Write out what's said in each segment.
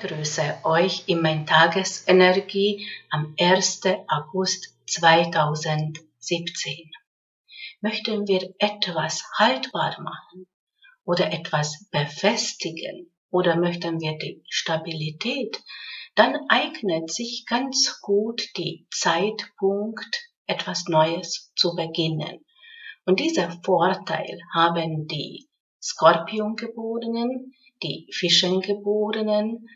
begrüße euch in mein Tagesenergie am 1. August 2017. Möchten wir etwas haltbar machen oder etwas befestigen oder möchten wir die Stabilität, dann eignet sich ganz gut der Zeitpunkt, etwas Neues zu beginnen. Und diesen Vorteil haben die Skorpiongeborenen, die Fischengeborenen,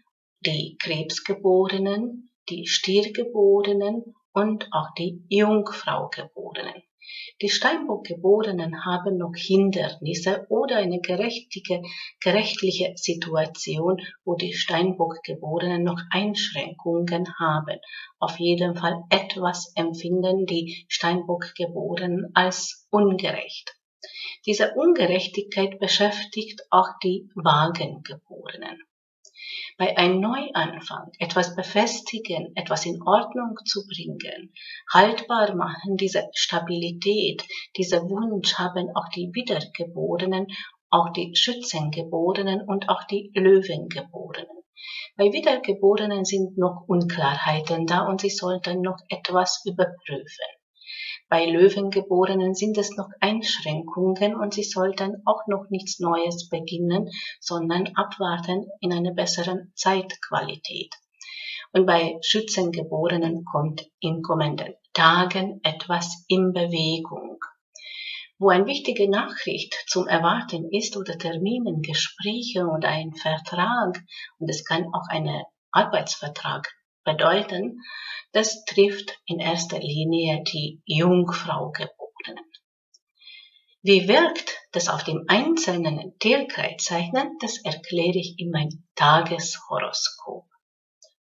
die Krebsgeborenen, die Stiergeborenen und auch die Jungfraugeborenen. Die Steinbockgeborenen haben noch Hindernisse oder eine gerechtliche Situation, wo die Steinbockgeborenen noch Einschränkungen haben. Auf jeden Fall etwas empfinden die Steinbockgeborenen als ungerecht. Diese Ungerechtigkeit beschäftigt auch die Waagegeborenen. Bei einem Neuanfang, etwas befestigen, etwas in Ordnung zu bringen, haltbar machen, diese Stabilität, dieser Wunsch haben auch die Wiedergeborenen, auch die Schützengeborenen und auch die Löwengeborenen. Bei Wiedergeborenen sind noch Unklarheiten da und sie sollten noch etwas überprüfen. Bei Löwengeborenen sind es noch Einschränkungen und sie sollten auch noch nichts Neues beginnen, sondern abwarten in einer besseren Zeitqualität. Und bei Schützengeborenen kommt in kommenden Tagen etwas in Bewegung. Wo eine wichtige Nachricht zum Erwarten ist oder Terminen, Gespräche oder ein Vertrag, und es kann auch ein Arbeitsvertrag bedeuten, das trifft in erster Linie die Jungfraugeborenen. Wie wirkt das auf dem einzelnen Tierkreiszeichen? Das erkläre ich in meinem Tageshoroskop.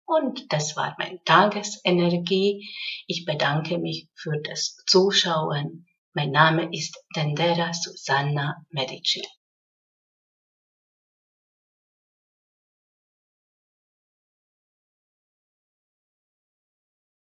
Und das war meine Tagesenergie. Ich bedanke mich für das Zuschauen. Mein Name ist Dendera Susanna Medici.